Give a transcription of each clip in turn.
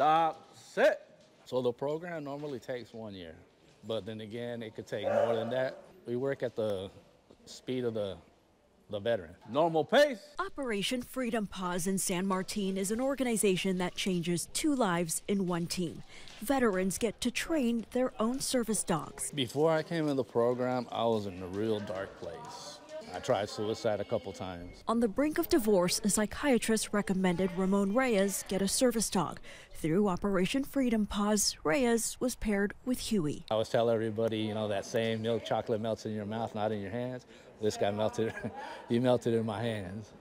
stop, sit. So the program normally takes 1 year, but then again, it could take more than that. We work at the speed of the veteran. Normal pace. Operation Freedom Paws in San Martin is an organization that changes 2 lives in 1 team. Veterans get to train their own service dogs. Before I came in the program, I was in a real dark place. I tried suicide a couple times. On the brink of divorce, a psychiatrist recommended Ramon Reyes get a service dog. Through Operation Freedom Paws, Reyes was paired with Huey. I always tell everybody, you know, that saying, milk chocolate melts in your mouth, not in your hands. This guy melted, he melted in my hands.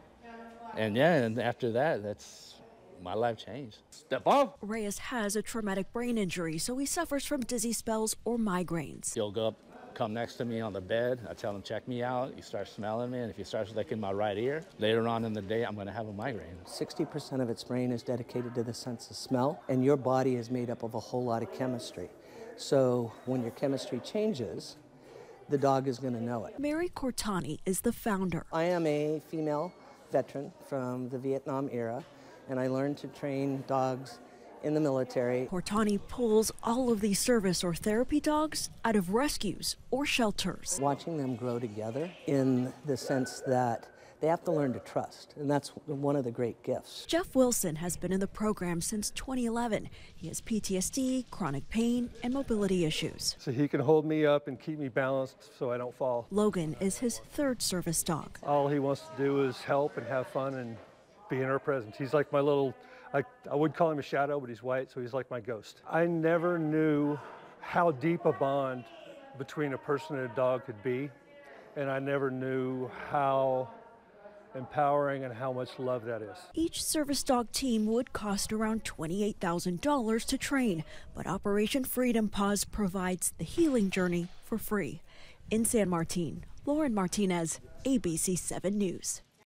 And yeah, and after that, that's, my life changed. Step off. Reyes has a traumatic brain injury, so he suffers from dizzy spells or migraines. He'll go up, come next to me on the bed. I tell him, check me out. He starts smelling me, and if he starts licking my right ear, later on in the day, I'm gonna have a migraine. 60% of its brain is dedicated to the sense of smell, and your body is made up of a whole lot of chemistry. So when your chemistry changes, the dog is going to know it. Mary Cortani is the founder. I am a female veteran from the Vietnam era, and I learned to train dogs in the military. Cortani pulls all of these service or therapy dogs out of rescues or shelters. Watching them grow together in the sense that they have to learn to trust, and that's one of the great gifts. Jeff Wilson has been in the program since 2011. He has PTSD, chronic pain, and mobility issues. So he can hold me up and keep me balanced so I don't fall. Logan is his 3rd service dog. All he wants to do is help and have fun and be in our presence. He's like my little, I would call him a shadow, but he's white, so he's like my ghost. I never knew how deep a bond between a person and a dog could be, and I never knew how empowering and how much love that is. Each service dog team would cost around $28,000 to train, but Operation Freedom Paws provides the healing journey for free. In San Martin, Lauren Martinez, ABC 7 News.